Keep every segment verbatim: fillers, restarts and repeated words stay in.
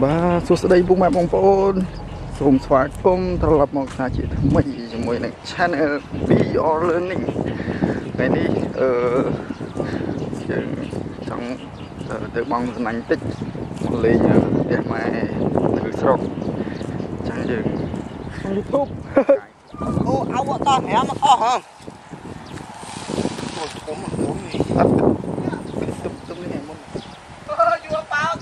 Ba số đây bung mẹ bông phôn sùng xóa công thao lập một giá trị thứ mấy mỗi này channel video learning ngày đi ở trong tự bóng dân anh tích một lý để mà thử sọc chẳng dừng YouTube ô áo bọn ta hé mà ơ hả ốm mà ốm này tụm tụm lên này môn ơ chưa bao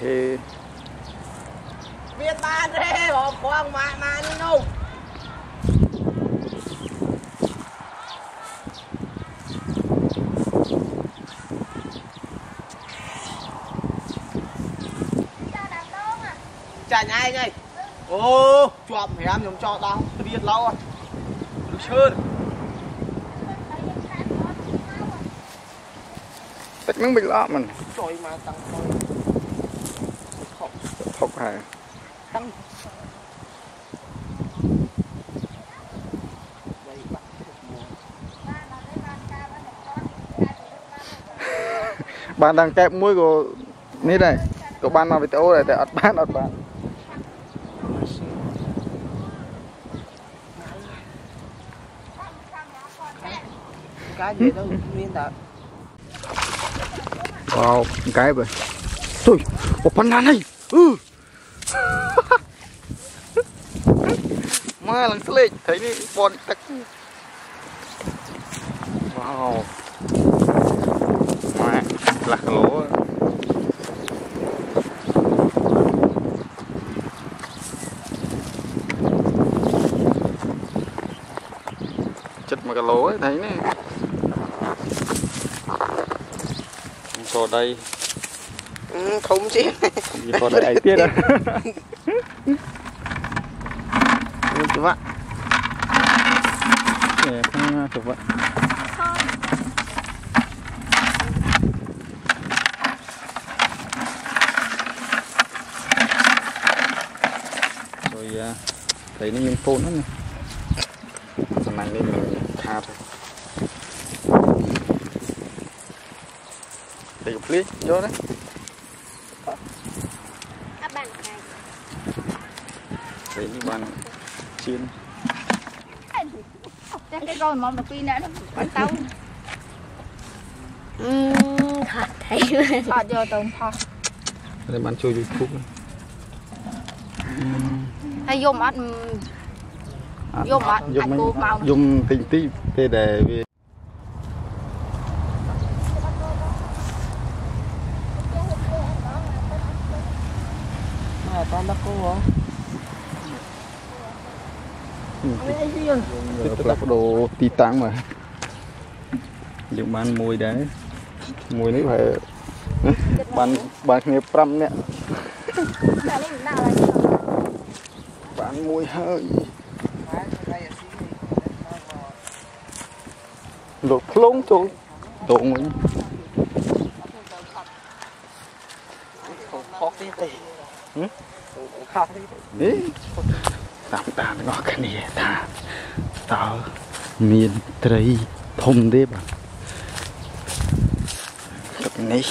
thì biết ba thế bỏ khoang mà mà đi đâu chả nhai ngay ô chọm phải ăn giống cho tao biết lâu rồi được chưa tách miếng bịch lọ mình rồi mà tăng thôi không phải tăng bạn đang kẹp mũi của ní này của bạn mà bị teo này để ắt bạn ắt bạn cái gì đâu nguyên đã wow cái vậy tôi một con lan này ừ mà lần lên thấy đi bọn tắc wow mà lạc lỗ chết mà cái lỗ ấy thấy nè cho đây không chứ còn đại tiết à chụp ạ để không chụp ạ rồi thấy nó nhân phôn lắm này thằng này lên mình tha thôi để cục lít cho đấy đấy như bạn chiên chắc cái con món mà pin đã bắn tàu thật thấy thật vô tôm thôi để bạn chơi YouTube hay dùng ăn dùng ăn dùng cô bao dùng tình tí để để con bắt cô hả? Tức là đồ tí tăng mà dùng bán mùi đấy mùi đấy phải bán bán nghiệp trăm nè bán mùi hơi lột lông thôi đồ mình khó cái gì ừ? Đấy tạm tạm ngọt cái này ta tao miền tây thông đấy bạn tập này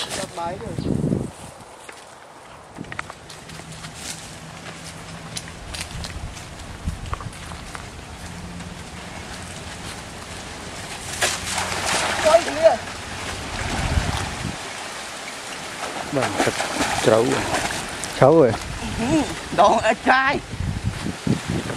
bạn thật trâu cháu rồi đồ ở trai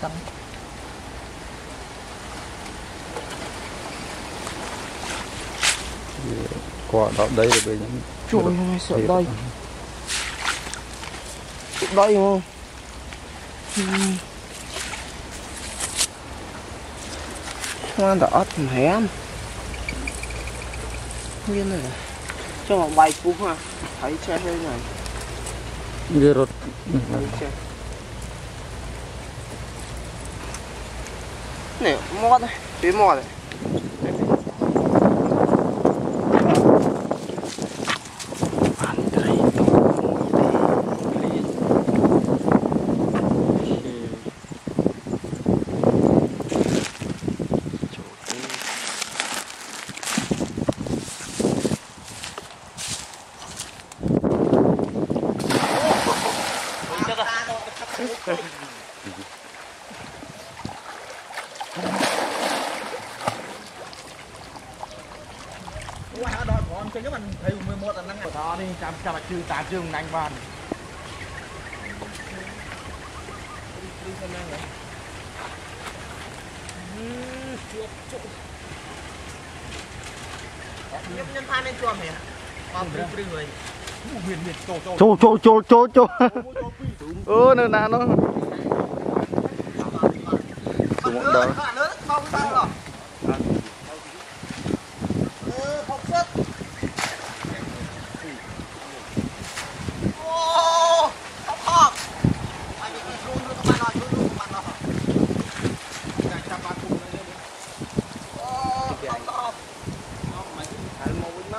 Tắm Quả đó đây là về những chuột này sợ đây. Chuột đây không? Hoa đã ớt hẻm. Nguyên này. Cho vào bài phú hoa. Thấy che hơi này. Ghê rột. Này mót này, tuyến mót này. Chào bà chư tà chương đánh bàn nhân than lên chuồng hả? Chô chô chô chô chô ơ nè nè nó đúng đó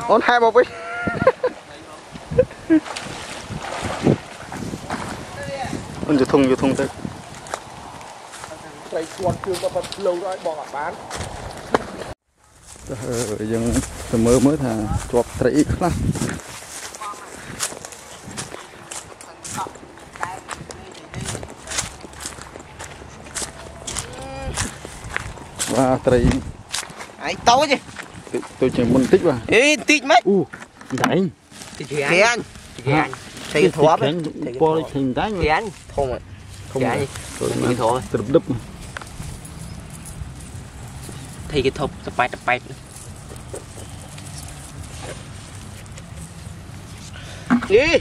on hai một đi. Ôn vô thùng vô thùng tới. Trái chuột chưa có bật lâu rồi bỏ cả bán. Trời dân mơ mới thà chuột trĩ lắm. Và trĩ. Ai tối chứ. Tôi chỉ muốn tích vào. Ê, tích mấy? U, đánh. Thì ăn. Thì ăn. Thì thóp ấy. Coi thành đánh. Thì ăn. Không rồi. Không rồi. Thì thôi. Đập đập. Thì cái thóp tập bài tập bài. Ê.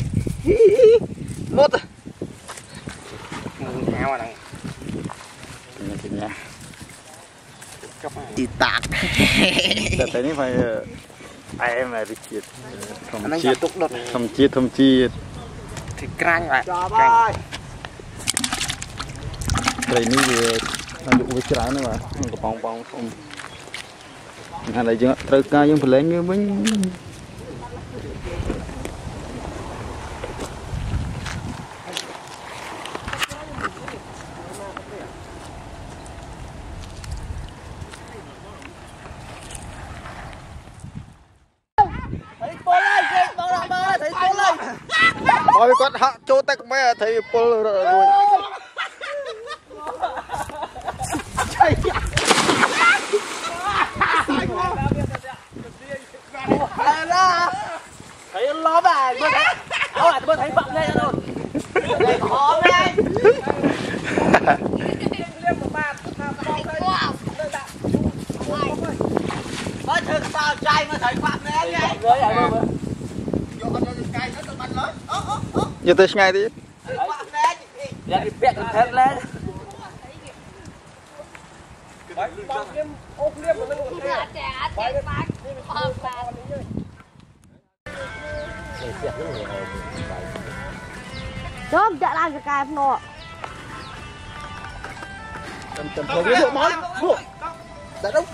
Một. Mông nhau này. Chị tạc tại này phải ai em là chiết thầm chiết thầm chiết thầm chiết thì canh vậy canh đây ní về ăn dụng với trái nữa mà có bong bong không anh này chưa trời ca nhưng phải lấy như bánh ôi con hạ chỗ tay mẹ thấy pol rồi thấy ló bà tôi thấy bận đây rồi đây khó đây mới thử sao trai mới thấy bận đấy anh giờ tới ngay đi. Để đi bẹt thét lên. Chôm chạy lại cái cài nó. Tầm tầm bộ món. Đã đúng.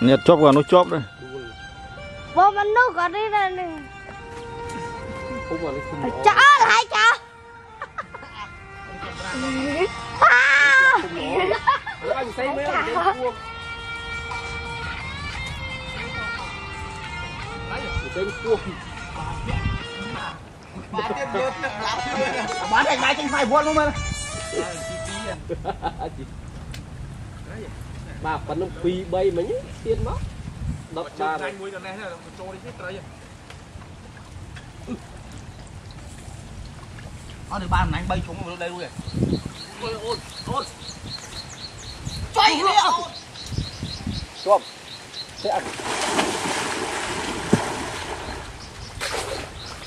Nhật chóp vào nó chóp đây. Vô bắn nước còn đi đây này. Chó lại chó. เป็นพวกบ้านเต็มรถรับเลยบ้านแตกไม้จังไฟพวดลงมาbà phần nó quỳ bay mấy tiền mất đập bà này muối này là cho đi hết rồi ở đây ba này bay xuống đây luôn kìa ôi ôi ôi bay đi xuống sẽ ăn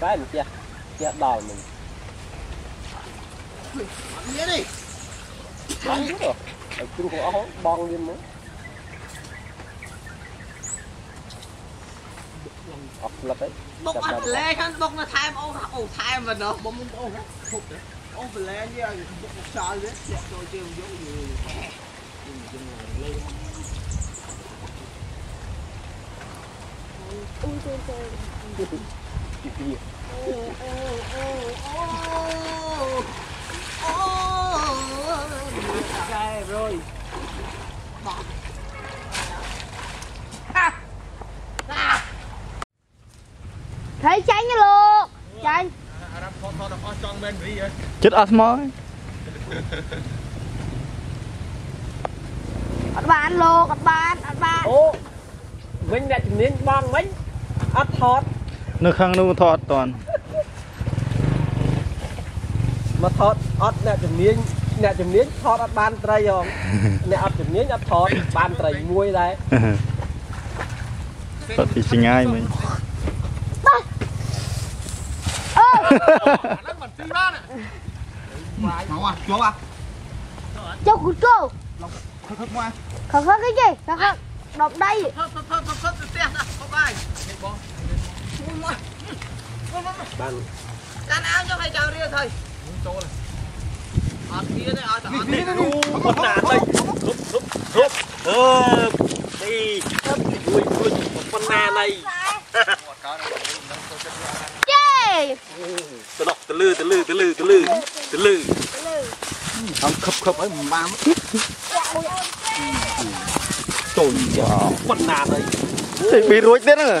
cái mình kia kia bom mình nghe đi bong nữa rồi, chú có bong lên nữa, bọc là đấy, bọc là lê khăn bọc là thay mà ôm thay mà nó bong ôm hết, thục đấy, ôm phải lê như vậy, bọc sao đấy, rồi chơi giống như, ui trời trời, cái gì? Oh oh oh oh oh Đây rồi. Bỏ. À. À. Thấy cháy nha luôn. Cháy. Chết ớt mới. Ất bán luôn, ất bán, ất bán. Ô. Mình đã chỉnh lên bong mình. Ất thọt. Nó khăng nó thọt toàn. Mà thọt ất đã chỉnh lên nè chấm nến thọt ăn ban tray không nè ăn chấm nến ăn thọt ban tray muối đấy thật thì xin ai mấy cho cút cô khóc khóc cái gì khóc khóc đọc đây ban áo cho hai chào riêng thôi ăn kia đấy ăn ăn đấy con nà đây rút rút rút ơ đi vui vui con nà này chơi từ đọc từ lư từ lư từ lư từ lư từ lư ăn khập khập ấy mà bám trời con nà đây thì bị rối tết nữa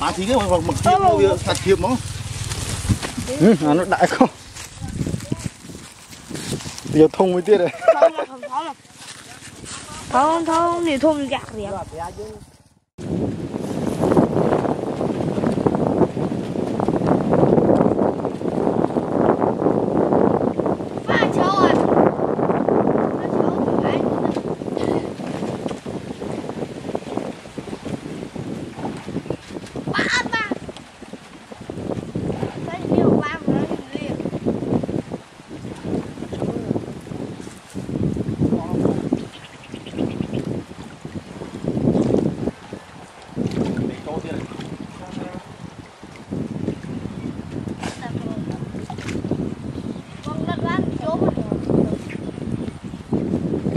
bán thí cái một một chiếc mua được sạch chiếc nó nó đại không giờ thông mới tiết đấy không thông thì thông gạt gì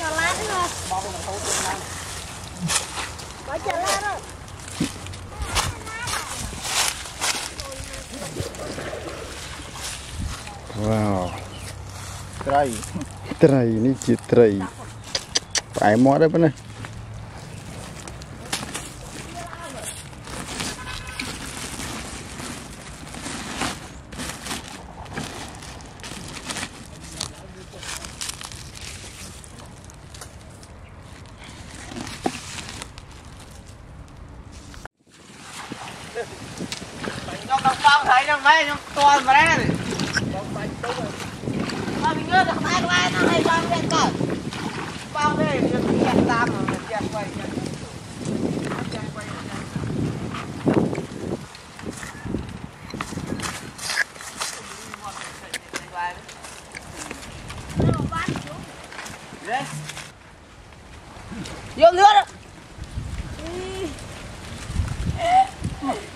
Cho lá nữa. Bỏ cho lá nữa. Wow. Trầy. Trầy này chị trầy. Phải mó đấy bữa nay. Nó không có thấy nó mấy nó to mà đấy. Mà mình ngơ được mấy cái nó hay bao nhiêu cỡ. Bao đây được tiền tam mà mình tiền quay. Vô nữa đó.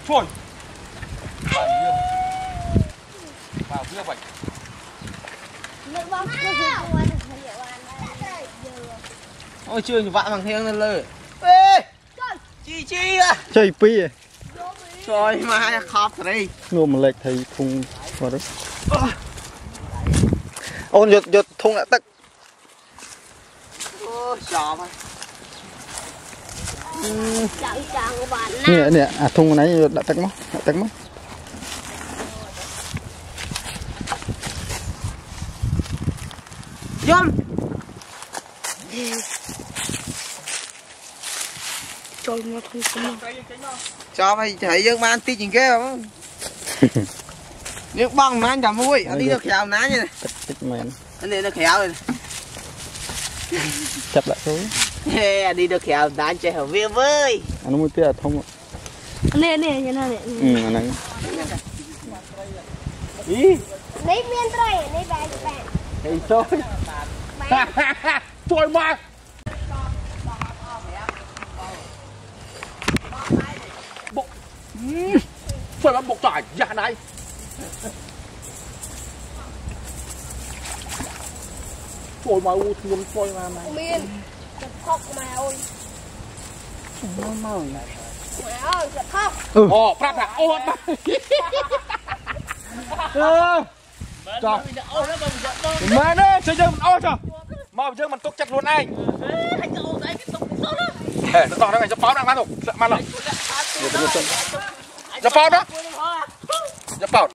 Thôi. Vào kia vậy. Ôi chưa vạ bằng thiêng lên lời. Ê! Chi chi à? Chơi pi à? Trời mà khóc rồi đi. Ngô mà lệch thầy thùng vào đó. Ôn giật giật thùng đã tắc. Ôi chó mà. Chẳng chẳng của bạn nào. Nè nè, à thùng này đã tắc móc, đã tắc móc. Chôm cho mày thấy dương man tí chỉnh kia không? Nước băng man chả vui, anh đi được khéo ná như này. Anh đi được khéo rồi. Chập lại xuống. Anh đi được khéo ná chơi hở viêm với. Anh muốn tia thông ạ. Anh này này như này. Ừ anh này. Ý. Lấy miếng trai lấy bài bài. Thì thôi. Thôi mà. Bộ. Thôi mà bộ tải dạ này. Thôi mà u thương thôi mà mày. Miên. Chập khóc mà ôi. Thôi mà ôi. Mẹ ơi chập khóc. Ồ pháp hả? Ôi ôi ôi. Trời mẹ đấy, chơi chơi mình ôi trời. Mà chơi mình tốt chặt luôn anh. Để nó to đấy mày, cho pháo đang mát rồi. Sợ mát lắm. Cho pháo đó. Cho pháo.